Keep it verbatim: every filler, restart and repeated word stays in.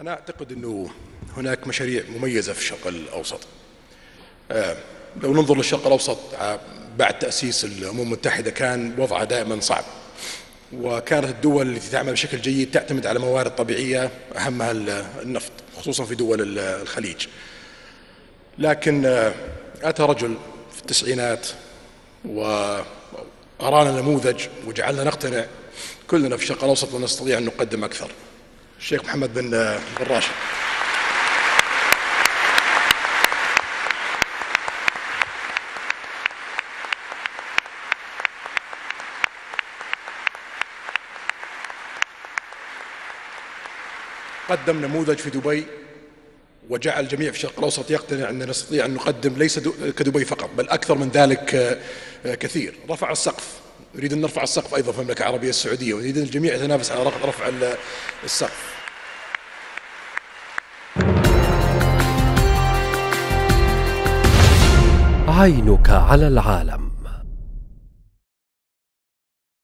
أنا أعتقد أنه هناك مشاريع مميزة في الشرق الأوسط. لو ننظر للشرق الأوسط بعد تأسيس الأمم المتحدة كان وضعها دائما صعب، وكانت الدول التي تعمل بشكل جيد تعتمد على موارد طبيعية أهمها النفط، خصوصا في دول الخليج. لكن أتى رجل في التسعينات وأرانا نموذج وجعلنا نقتنع كلنا في الشرق الأوسط أن نستطيع أن نقدم أكثر، الشيخ محمد بن راشد. قدم نموذج في دبي وجعل الجميع في الشرق الأوسط يقتنع أننا نستطيع أن نقدم ليس كدبي فقط بل أكثر من ذلك كثير. رفع السقف، نريد أن نرفع السقف أيضا في المملكة العربية السعودية، ونريد أن الجميع يتنافس على رفع السقف. عينك على العالم.